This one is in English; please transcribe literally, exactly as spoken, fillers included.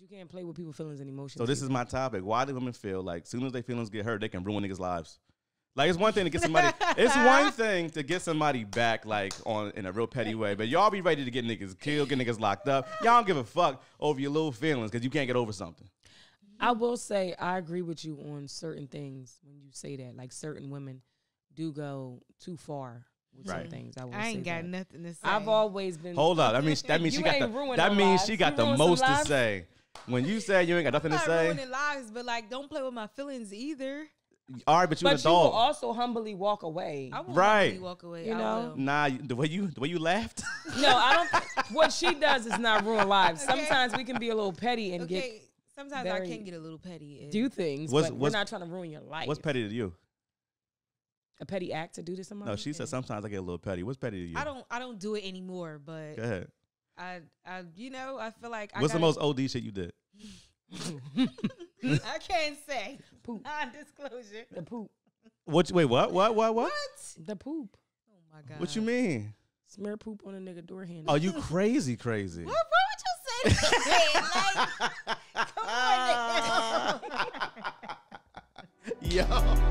But you can't play with people's feelings and emotions. So this is my topic. Why do women feel like as soon as their feelings get hurt, they can ruin niggas' lives? Like, it's one thing to get somebody, it's one thing to get somebody back, like, on in a real petty way. But y'all be ready to get niggas killed, get niggas locked up. Y'all don't give a fuck over your little feelings because you can't get over something. I will say I agree with you on certain things when you say that. Like, certain women do go too far with right. some things. I, will I ain't say got that. nothing to say. I've always been. Hold up. That means, that means she got the, that means she got the most to say. When you say you ain't got nothing to say. I'm not ruining lives, but, like, don't play with my feelings either. All right, but you're an adult. But you will also humbly walk away. I will right. humbly walk away. You know? Nah, the way you the way you laughed. No, I don't. What she does is not ruin lives. Okay. Sometimes we can be a little petty and okay. get. Sometimes very, I can get a little petty. And do things, what's, but what's, we're not trying to ruin your life. What's petty to you? A petty act to do to somebody? No, she said sometimes I get a little petty. What's petty to you? I don't. I don't do it anymore. But go ahead. I, I, you know, I feel like. What's I gotta, the most O D shit you did? I can't say. Poop. Non-disclosure. The poop. What? Wait, what? What? What? What? What? The poop. Oh my god. What you mean? Smear poop on a nigga door handle. Are you crazy? Crazy. What? What would you say? Like, come on, nigga. Yo.